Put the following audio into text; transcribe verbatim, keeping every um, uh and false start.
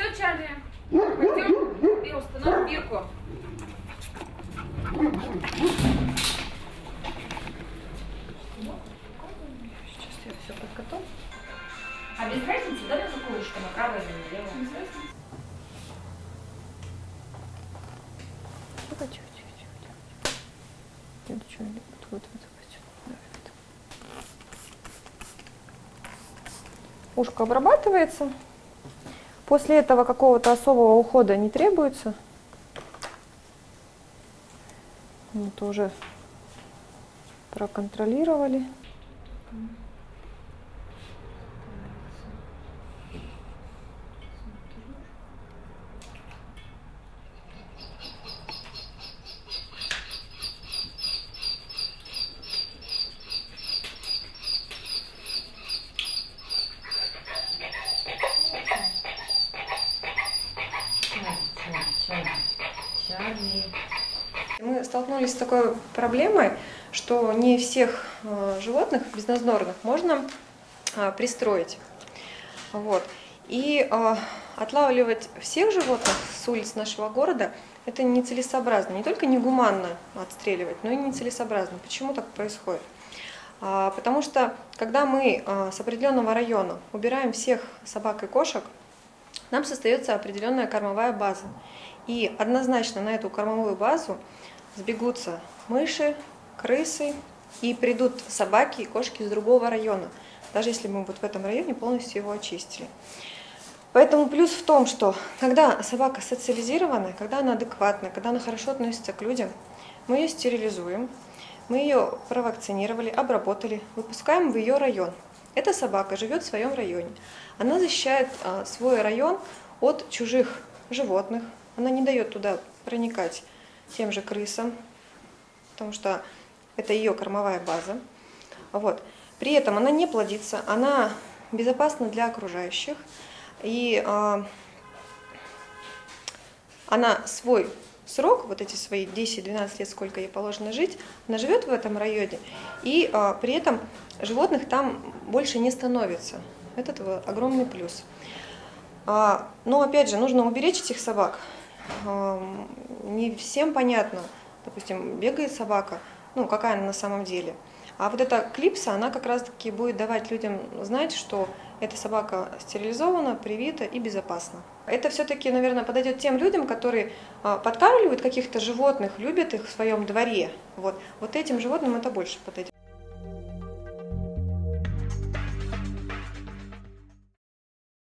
Все, Чарли, пойдем и установим бирку. Сейчас я все подкатал. А без разницы, да, заколочка на правой или левой? Без разницы. Пока чуть-чуть. Я хочу вот-вот-вот. Ушко обрабатывается. После этого какого-то особого ухода не требуется. Это уже проконтролировали. Мы столкнулись с такой проблемой, что не всех животных безнадзорных можно пристроить. Вот. И отлавливать всех животных с улиц нашего города – это нецелесообразно. Не только негуманно отстреливать, но и нецелесообразно. Почему так происходит? Потому что, когда мы с определенного района убираем всех собак и кошек, нам создается определенная кормовая база. И однозначно на эту кормовую базу сбегутся мыши, крысы и придут собаки и кошки из другого района, даже если мы вот в этом районе полностью его очистили. Поэтому плюс в том, что когда собака социализирована, когда она адекватна, когда она хорошо относится к людям, мы ее стерилизуем, мы ее провакцинировали, обработали, выпускаем в ее район. Эта собака живет в своем районе. Она защищает а, свой район от чужих животных. Она не дает туда проникать тем же крысам, потому что это ее кормовая база. Вот. При этом она не плодится, она безопасна для окружающих. И а, она свой срок, вот эти свои десять-двенадцать лет, сколько ей положено жить, она живет в этом районе, и а, при этом животных там больше не становится. Это огромный плюс. А, но опять же, нужно уберечь этих собак. А, не всем понятно, допустим, бегает собака, ну какая она на самом деле. А вот эта клипса, она как раз-таки будет давать людям знать, что эта собака стерилизована, привита и безопасна. Это все-таки, наверное, подойдет тем людям, которые подкармливают каких-то животных, любят их в своем дворе. Вот, вот этим животным это больше подойдет.